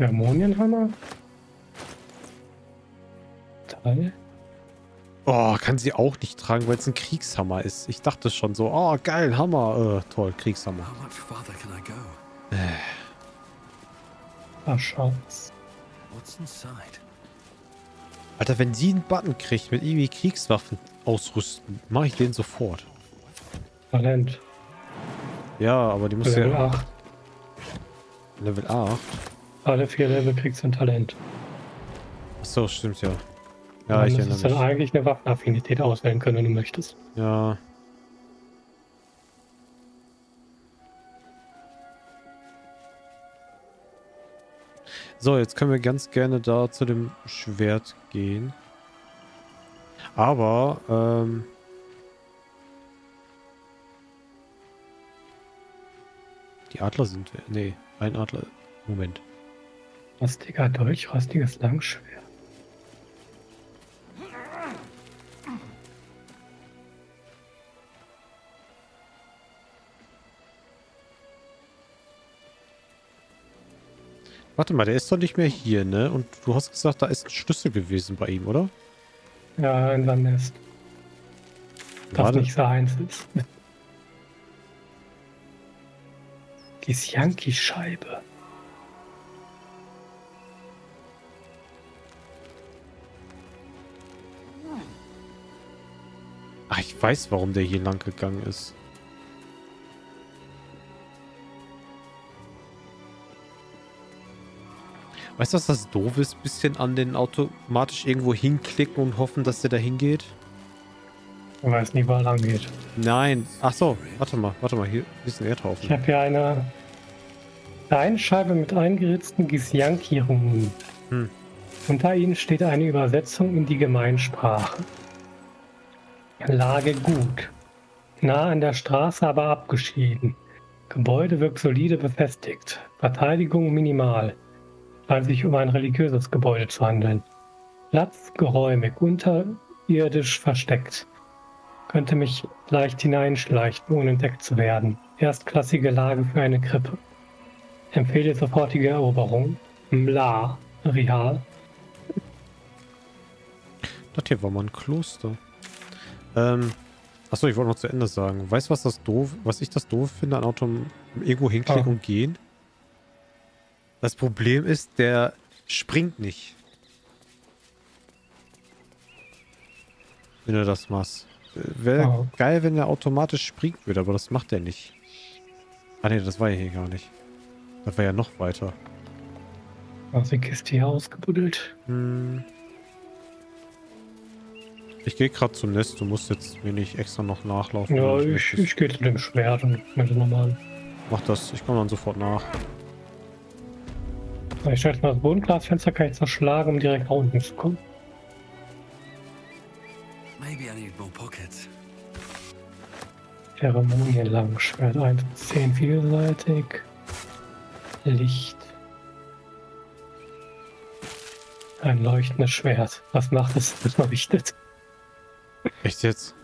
Harmonienhammer? Teil? Oh, kann sie auch nicht tragen, weil es ein Kriegshammer ist. Ich dachte schon so, oh geil, Hammer. Toll, Kriegshammer. Ach, Schatz. Alter, wenn sie einen Button kriegt mit irgendwie Kriegswaffen ausrüsten, mache ich den sofort. Talent. Ja, aber die muss ja... Level 8. Level 8? Alle 4 Level kriegst du ein Talent. Achso, stimmt ja. Ja, ich erinnere mich. Du musst dann eigentlich eine Waffenaffinität auswählen können, wenn du möchtest. Ja. So, jetzt können wir ganz gerne da zu dem Schwert gehen. Aber, die Adler sind... Nee, ein Adler... Moment. Rostiger Dolch, rostiges Langschwert. Warte mal, der ist doch nicht mehr hier, ne? Und du hast gesagt, da ist ein Schlüssel gewesen bei ihm, oder? Ja, in seinem Nest. Das nicht seins ist. Gisianki-Scheibe. Ach, ich weiß, warum der hier lang gegangen ist. Weißt du, was das doof ist? Ein bisschen an den automatisch irgendwo hinklicken und hoffen, dass der da hingeht? Ich weiß nicht, wo er lang geht. Nein. Ach so, warte mal. Hier ist ein Erdhaufen. Ich habe hier eine Steinscheibe mit eingeritzten Gisiankierungen. Hm. Unter ihnen steht eine Übersetzung in die Gemeinsprache. Lage gut. Nah an der Straße, aber abgeschieden. Gebäude wirkt solide befestigt. Verteidigung minimal. Scheint sich um ein religiöses Gebäude zu handeln. Platz geräumig, unterirdisch versteckt. Könnte mich leicht hineinschleichen, ohne entdeckt zu werden. Erstklassige Lage für eine Krippe. Empfehle sofortige Eroberung. Mla, Rihal. Das hier war mal ein Kloster. Achso, ich wollte noch zu Ende sagen. Weißt du, was ich das doof finde an Auto irgendwo hinklicken und gehen? Das Problem ist, der springt nicht. Wenn du das machst. Wäre geil, wenn er automatisch springt würde, aber das macht er nicht. Ah ne, das war ja hier gar nicht. Das war ja noch weiter. Also die Kiste hier ausgebuddelt. Hm. Ich gehe gerade zum Nest, du musst jetzt mir nicht extra noch nachlaufen. Ja, ich gehe zu dem Schwert und mach das nochmal. Mach das, ich komme dann sofort nach. Ich schätze mal, das Bodenglasfenster kann ich zerschlagen, um direkt nach unten zu kommen. Zeremonienlangschwert 1 bis 10 vielseitig. Licht. Ein leuchtendes Schwert. Was macht es? Das leuchtet. Echt jetzt?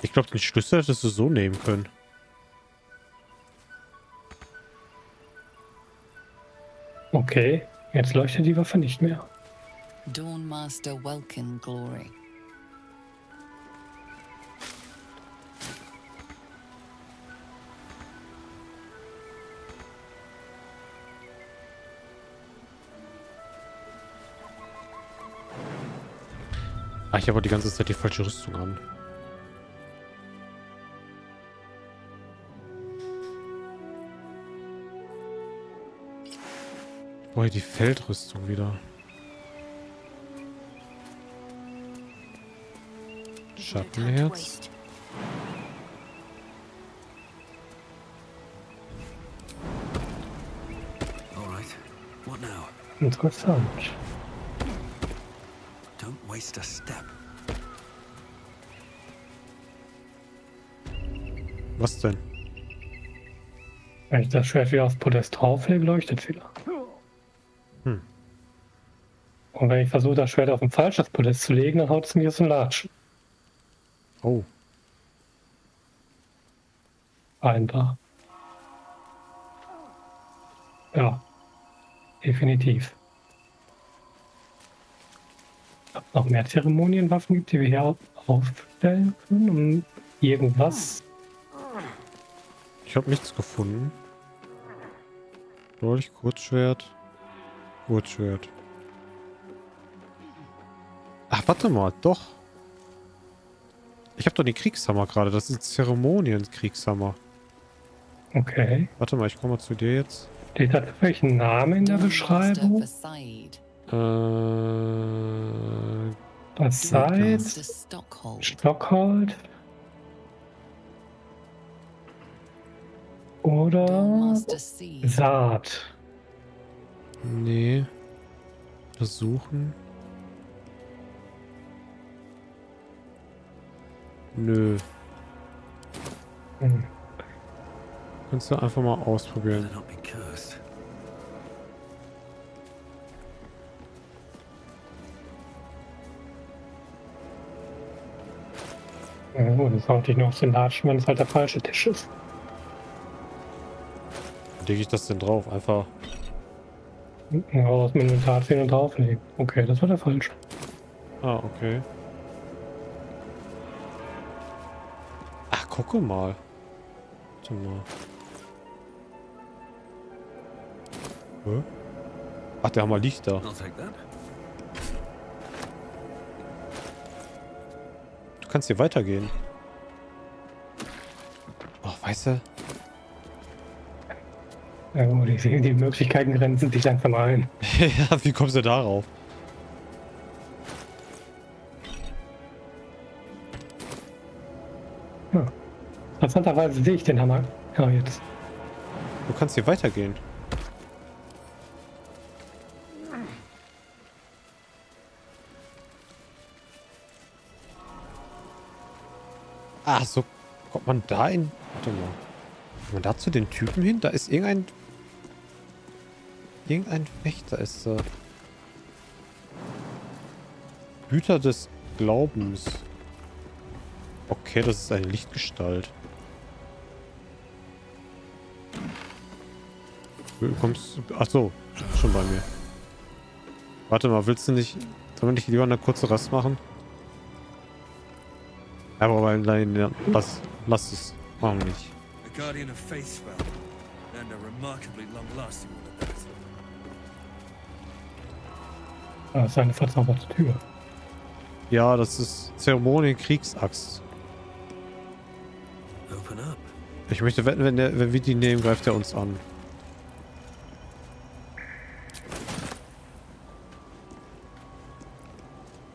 Ich glaube, den Schlüssel hättest du so nehmen können. Okay, jetzt leuchtet die Waffe nicht mehr. Dawnmaster Welkin Glory. Ah, ich habe die ganze Zeit die falsche Rüstung an. Boah, die Feldrüstung wieder. Schattenherz. Interessant. Was denn? Wenn ich das Schwert wieder aufs Podest drauflege, leuchtet wieder. Hm. Und wenn ich versuche, das Schwert auf ein falsches Podest zu legen, dann haut es mir aus dem Latschen. Oh. einfach. Ja, definitiv. Ob es noch mehr Zeremonienwaffen gibt, die wir hier aufstellen können, um irgendwas. Ich habe nichts gefunden. Dolch, Kurzschwert. Kurzschwert. Ach, warte mal, doch. Ich habe doch den Kriegshammer gerade. Das ist Zeremonien-Kriegshammer. Okay. Warte mal, ich komme mal zu dir jetzt. Steht da welchen Namen in der Beschreibung? Vasaid. Stockholm. Oder Saat. Nee. Versuchen. Nö. Hm. Kannst du einfach mal ausprobieren. Ja gut, das sollte ich noch auf den Latschen, wenn es halt der falsche Tisch ist. Wie lege ich das denn drauf? Einfach... Ja, aus dem Inventar ziehen und drauflegen. Okay, das war der falsche. Ah, okay. Ach, gucke mal. Warte mal. Hä? Ach, der Hammer liegt da. Du kannst hier weitergehen. Ach, weißt du? Ja, die Möglichkeiten grenzen sich langsam ein. Ja, wie kommst du darauf? Ja. Interessanterweise sehe ich den Hammer. Ja, jetzt. Du kannst hier weitergehen. Ach, so kommt man da in... Warte mal. Kommt man da zu den Typen hin? Da ist irgendein... Irgendein Wächter ist da. Hüter des Glaubens. Okay, das ist eine Lichtgestalt. Du kommst... Achso, schon bei mir. Warte mal, willst du nicht... Sollen wir nicht lieber eine kurze Rast machen? Aber nein, lass es. Machen wir nicht. Das ist eine verzauberte Tür. Ja, das ist Zeremonien Kriegsaxt. Ich möchte wetten, wenn wir die nehmen, greift er uns an.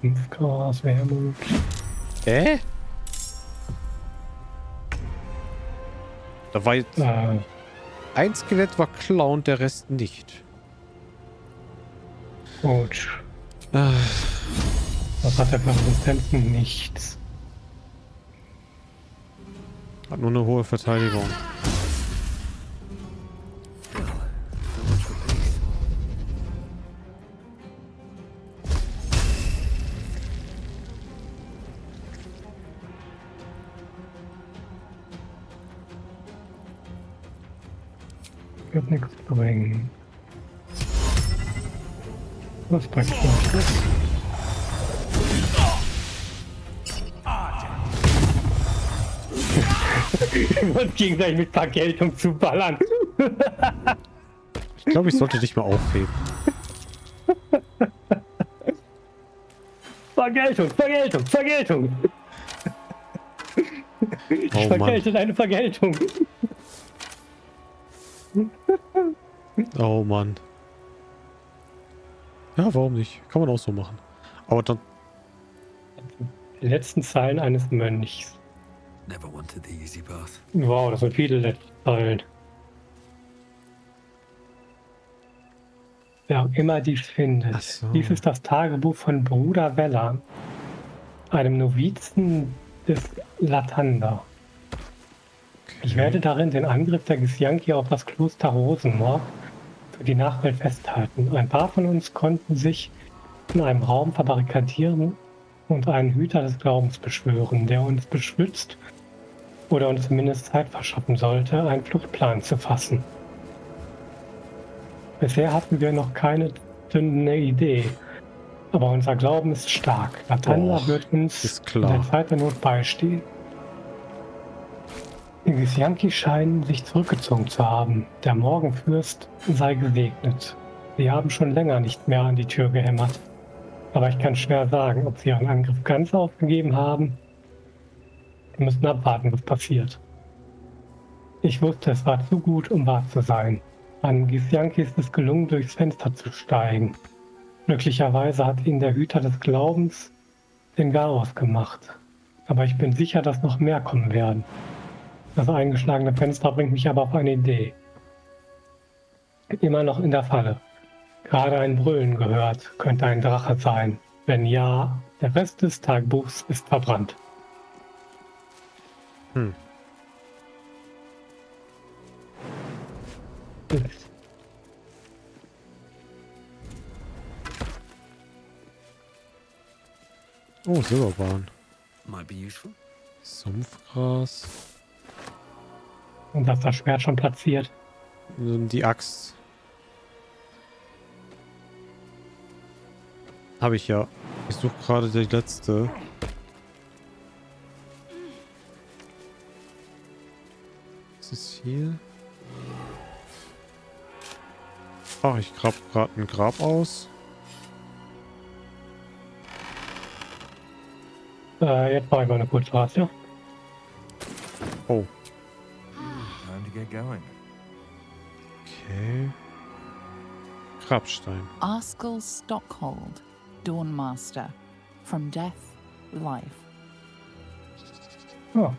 Sumpfgras, Wermut. Hä? Da war jetzt... Ein Skelett war Clown, der Rest nicht. Gut. Was hat der Konsistenzen? Nichts. Hat nur eine hohe Verteidigung. Ich hab nichts zu bringen. Was bringt das? Und gegenseitig mit Vergeltung zu ballern. Ich glaube, ich sollte dich mal aufheben. Vergeltung, Vergeltung, Vergeltung. Ich vergelte deine Vergeltung. Oh Mann. Ja, warum nicht? Kann man auch so machen. Aber dann... Die letzten Zeilen eines Mönchs. Wow, das sind viele letzte Zeilen. Wer auch immer dies findet. So. Dies ist das Tagebuch von Bruder Weller, einem Novizen des Lathander. Okay. Ich werde darin den Angriff der Gisiankierungen auf das Kloster Rosenmoor für die Nachwelt festhalten. Ein paar von uns konnten sich in einem Raum verbarrikadieren und einen Hüter des Glaubens beschwören, der uns beschützt oder uns zumindest Zeit verschaffen sollte, einen Fluchtplan zu fassen. Bisher hatten wir noch keine zündende Idee, aber unser Glauben ist stark. Lathander wird uns in der Zeit der Not beistehen. Die Gith'yanki scheinen sich zurückgezogen zu haben. Der Morgenfürst sei gesegnet. Sie haben schon länger nicht mehr an die Tür gehämmert. Aber ich kann schwer sagen, ob sie ihren Angriff ganz aufgegeben haben. Wir müssen abwarten, was passiert. Ich wusste, es war zu gut, um wahr zu sein. An Gith'yanki ist es gelungen, durchs Fenster zu steigen. Glücklicherweise hat ihnen der Hüter des Glaubens den Garaus gemacht. Aber ich bin sicher, dass noch mehr kommen werden. Das eingeschlagene Fenster bringt mich aber auf eine Idee. Immer noch in der Falle. Gerade ein Brüllen gehört, könnte ein Drache sein. Wenn ja, der Rest des Tagebuchs ist verbrannt. Hm. Oh, Silberbahn. Sumpfgras. Und das ist das Schwert schon platziert. Die Axt. Habe ich ja. Ich suche gerade die letzte. Was ist hier? Ach, ich grab gerade ein Grab aus. Jetzt mache ich mal eine kurze Ration. Oh. Okay. Grabstein. Askel Stockhold, Dawnmaster. From death, life. Oh.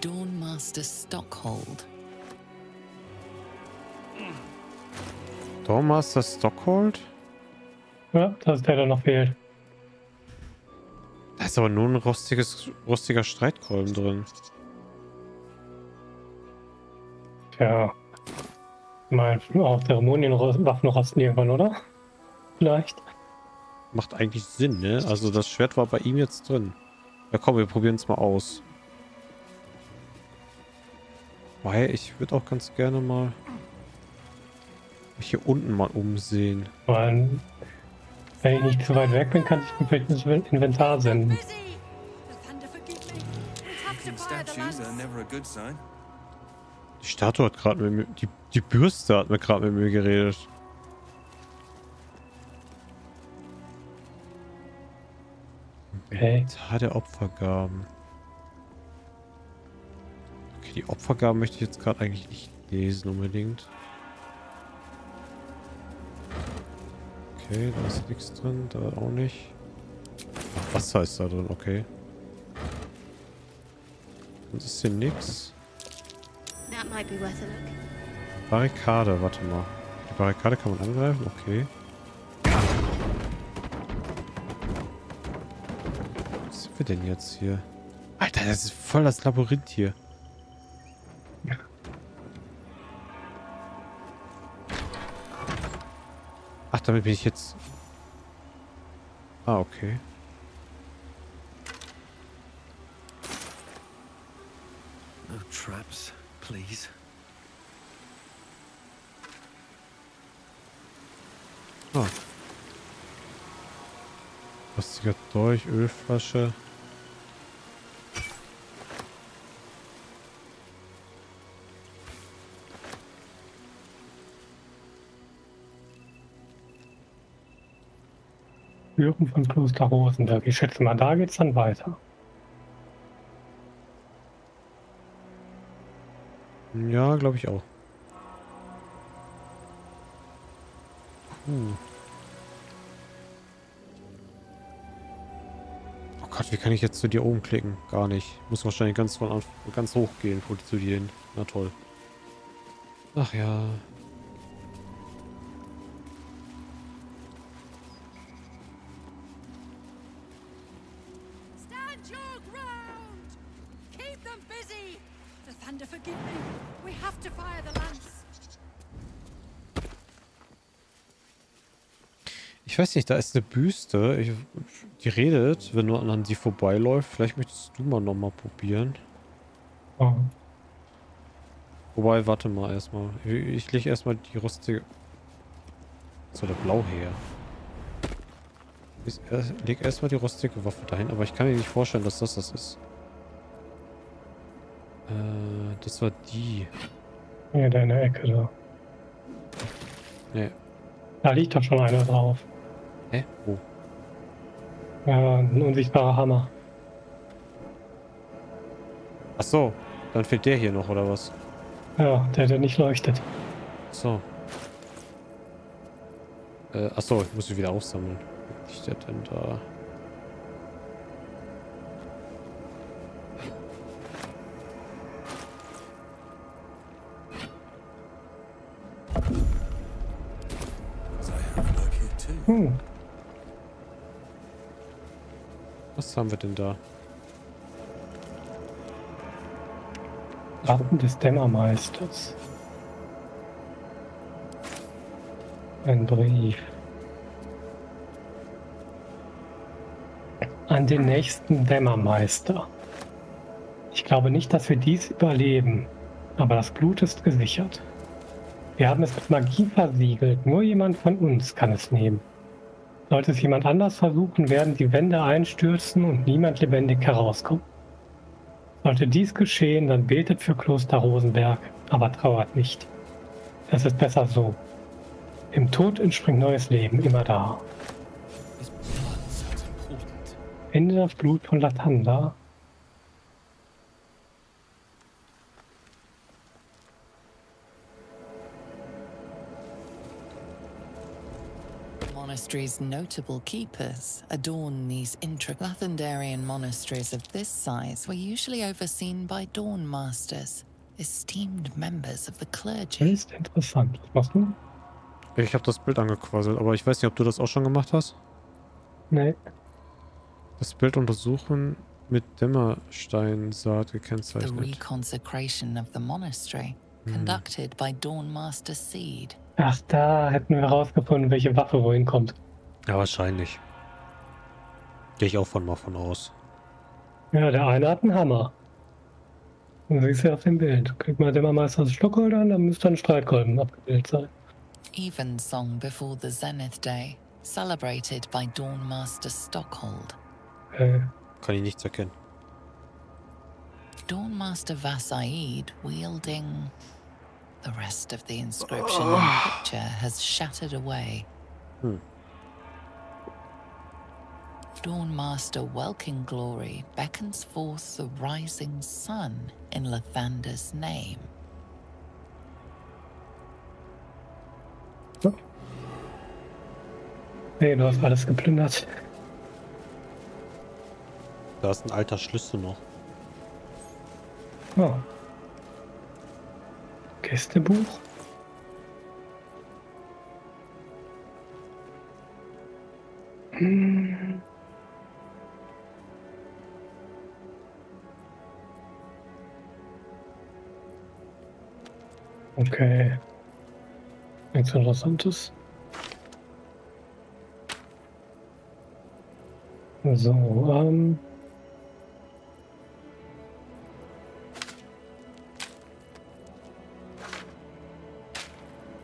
Dawnmaster Stockhold. Dawnmaster Stockhold? Ja, das ist der, der noch fehlt. Da ist aber nur ein rostiger Streitkolben drin. Ja. Mal auf Zeremonienwaffen rosten irgendwann, oder? Vielleicht. Macht eigentlich Sinn, ne? Also das Schwert war bei ihm jetzt drin. Ja komm, wir probieren es mal aus. Weil ich würde auch ganz gerne mal mich hier unten mal umsehen. Wenn ich nicht zu weit weg bin, kann ich vielleicht ins Inventar senden. Die Statue hat gerade mit mir... Die Bürste hat mir gerade mit mir geredet. Okay. Inventar der Opfergaben. Okay, die Opfergaben möchte ich jetzt gerade eigentlich nicht lesen unbedingt. Okay, da ist nichts drin, da auch nicht. Wasser ist da drin, okay. Sonst ist hier nichts. Barrikade, warte mal. Die Barrikade kann man angreifen? Okay. Was sind wir denn jetzt hier? Alter, das ist voll das Labyrinth hier. Ja. Ach, damit bin ich jetzt... Ah, okay. No traps. Please. Ah. Rostiger Dolch, Ölflasche. Türen von Kloster Rosenberg. Ich schätze mal, da geht's dann weiter. Ja, glaube ich auch. Oh Gott, wie kann ich jetzt zu dir oben klicken? Gar nicht. Muss wahrscheinlich ganz hoch gehen, wo die zu dir hin. Na toll. Ach ja. Ich weiß nicht, da ist eine Büste, die redet, wenn du an sie vorbeiläuft. Vielleicht möchtest du mal nochmal probieren. Oh. Wobei, warte mal erstmal. Ich lege erstmal die rostige. So, der Blau her. Ich lege erstmal die rostige Waffe dahin, aber ich kann mir nicht vorstellen, dass das ist. Das war die. Ja, da in der Ecke da. Nee. Da liegt doch schon einer drauf. Hä? Wo? Ja, ein unsichtbarer Hammer. Ach so, dann fehlt der hier noch, oder was? Ja, der nicht leuchtet. So. Ach so, ich muss sie wieder aufsammeln. Wie liegt der denn da? Was haben wir denn da? Wappen des Dämmermeisters. Ein Brief. An den nächsten Dämmermeister. Ich glaube nicht, dass wir dies überleben, aber das Blut ist gesichert. Wir haben es mit Magie versiegelt. Nur jemand von uns kann es nehmen. Sollte es jemand anders versuchen, werden die Wände einstürzen und niemand lebendig herauskommen. Sollte dies geschehen, dann betet für Kloster Rosenberg, aber trauert nicht. Es ist besser so. Im Tod entspringt neues Leben, immer da. Finde das Blut von Lathander. Monasteries' notable keepers adorn these intricate. Lathanderian monasteries of this size were usually overseen by Dawnmasters, esteemed members of the clergy. Das ist interessant. Was machst du? Ich habe das Bild angequasselt, aber ich weiß nicht, ob du das auch schon gemacht hast. Nee. Das Bild untersuchen mit Dämmersteinsaat gekennzeichnet. The reconsecration of the monastery, conducted by Dawnmaster Seed. Ach, da hätten wir rausgefunden, welche Waffe wohin kommt. Ja, wahrscheinlich. Gehe ich auch mal von aus. Ja, der eine hat einen Hammer. Du siehst ja auf dem Bild. Kriegt man Dämmermeister das Stockholm an, dann müsste ein Streitkolben abgebildet sein. Evensong before the Zenith Day, celebrated by Dawnmaster Stockholm. Kann ich nichts erkennen. Dawnmaster Vasaid wielding. The rest of the inscription in the picture has shattered away. Dawnmaster Welkin Glory beckons forth the rising sun in Lathander's name. Oh. Hey, du hast alles geplündert. Da ist ein alter Schlüssel noch. Oh. Gästebuch? Hm. Okay. Nichts Interessantes. So,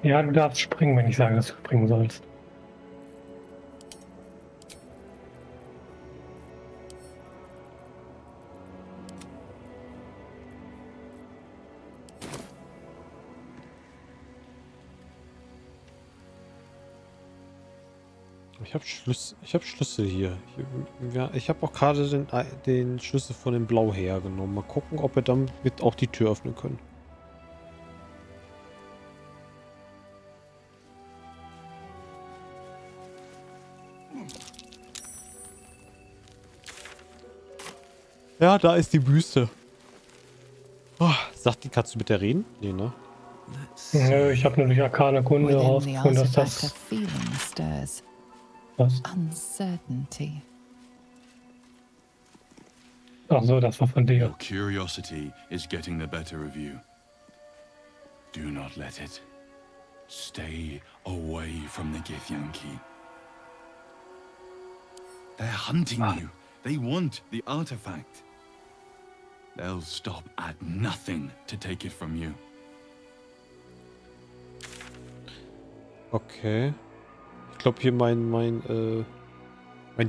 ja, du darfst springen, wenn ich sage, dass du springen sollst. Ich hab Schlüssel hier. Ja, ich habe auch gerade den Schlüssel von dem Blau hergenommen. Mal gucken, ob wir damit auch die Tür öffnen können. Ja, da ist die Büste. Oh, sagt die Katze mit der Reden? Nee, ne? Nö, ich habe nur durch Arcana-Kunde rausgefunden, dass das... Was? Ach so, das war von dir. Curiosity is getting the better of you. Do not let it. Stay away from the Gith'yanki. They're hunting you. They want the artifact. They'll stop at nothing to take it from you. Okay. Ich glaube hier mein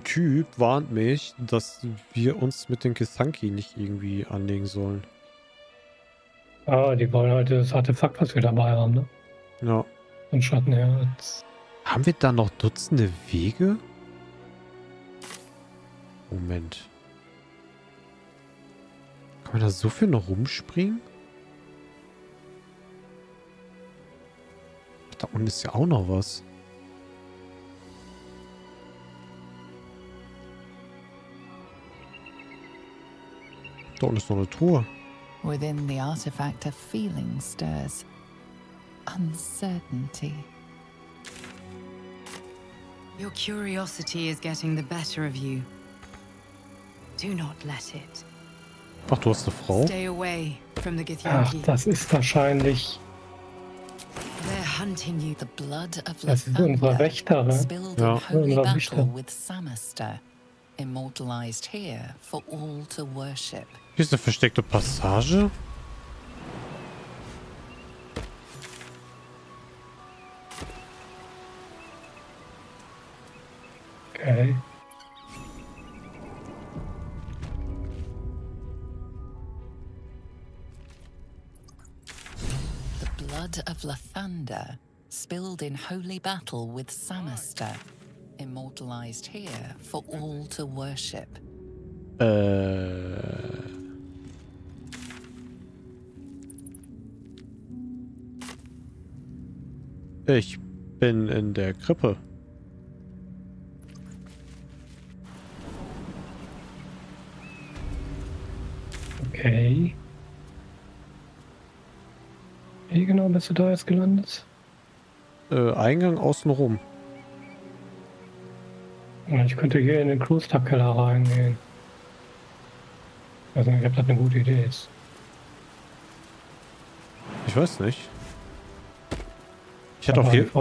Typ warnt mich, dass wir uns mit den Gesanki nicht irgendwie anlegen sollen. Ah, die wollen heute das Artefakt, was wir dabei haben, ne? Ja. Und Schattenherz. Haben wir da noch Dutzende Wege? Moment. Kann man da so viel noch rumspringen? Ach, da unten ist ja auch noch was. Da unten ist noch eine Truhe. Within the artifact a feeling stirs. Uncertainty. Your curiosity is getting the better of you. Do not let it. Ach, du hast eine Frau? Stay away from the Gith'yanki. Ach, das ist wahrscheinlich... Das ist unsere Wächterin. Ja, unsere Wächterin. Hier ist eine versteckte Passage. Okay. Of Lathander, spilled in holy battle with Samaster, immortalized here for all to worship. Ich bin in der Krippe. Okay. Wie genau bist du da jetzt gelandet? Eingang außenrum. Ich könnte hier in den Klosterkeller reingehen. Also ich habe das eine gute Idee ist. Ich weiß nicht. Ich hatte auf jeden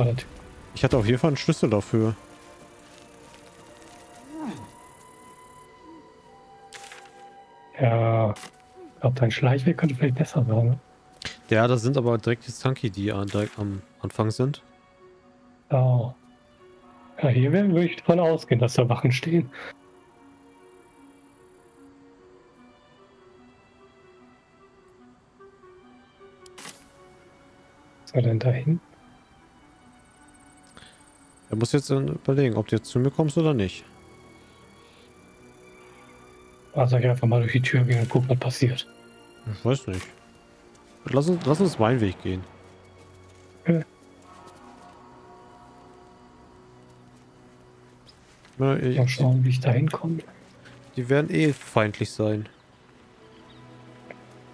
Fall einen Schlüssel dafür. Ja, ich glaube, dein Schleichweg könnte vielleicht besser sein, ne? Ja, das sind aber direkt die Tanki, die direkt am Anfang sind. Oh. Ja, hier würde ich davon ausgehen, dass da Wachen stehen. Was war denn dahin? Er muss jetzt überlegen, ob du jetzt zu mir kommst oder nicht. Also ich einfach mal durch die Tür gehen und gucken, was passiert. Ich weiß nicht. Lass uns meinen Weg gehen. Okay. Na, mal schauen, wie ich da hinkomme. Die werden eh feindlich sein.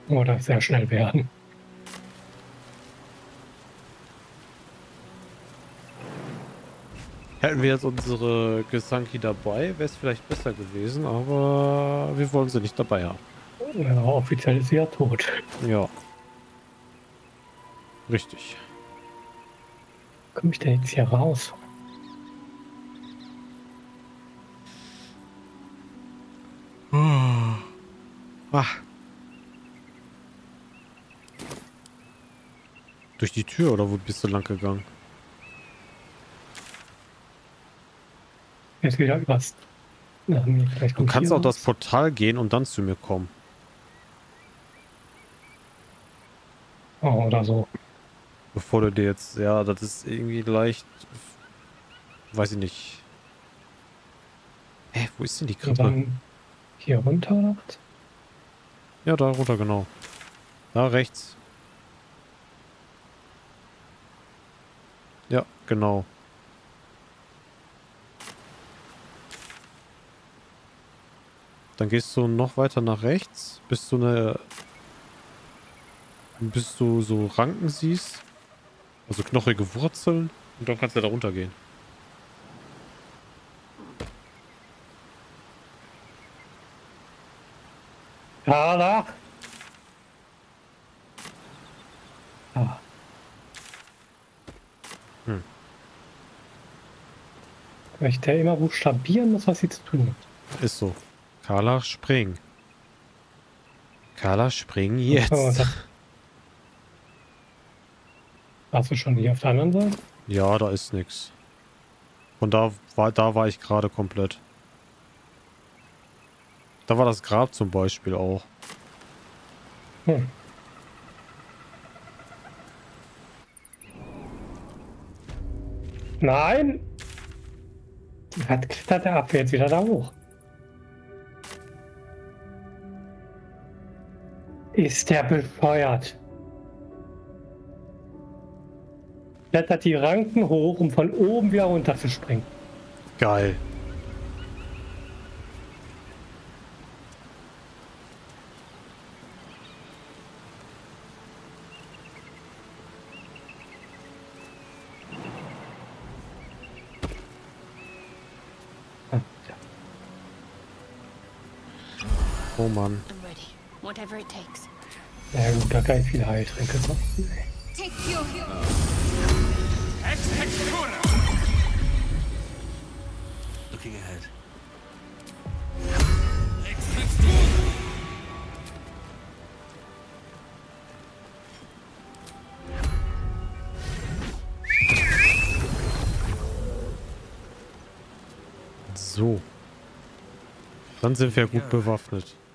Oder sehr schnell werden. Hätten wir jetzt unsere Gesanki dabei, wäre es vielleicht besser gewesen, aber wir wollen sie nicht dabei haben. Ja, offiziell ist sie ja tot. Ja. Richtig. Komme ich denn jetzt hier raus? Durch die Tür oder wo bist du lang gegangen? Jetzt wieder was. Du kannst auch das Portal gehen und dann zu mir kommen. Oh, oder so. Bevor du dir jetzt, ja, das ist irgendwie leicht, weiß ich nicht. Hä, wo ist denn die Krippe? Hier runter oder was? Ja, da runter, genau. Da rechts. Ja, genau. Dann gehst du noch weiter nach rechts, bis du so Ranken siehst. Also knochige Wurzeln. Und dann kannst du da runter gehen. Carla! Ah. Hm. Weil ich da immer buchstabieren muss, was sie zu tun hat. Ist so. Carla, spring. Carla, spring jetzt. Oh, warst du schon hier auf der anderen Seite? Ja, da ist nichts. Und da war ich gerade komplett. Da war das Grab zum Beispiel auch. Hm. Nein! Hat klettert der Apfel jetzt wieder da hoch? Ist der befeuert? Klettert die Ranken hoch, um von oben wieder runter zu springen. Geil. Oh Mann. Ja gut, da kann ich viel Heiltränke so. So. Dann sind wir gut bewaffnet.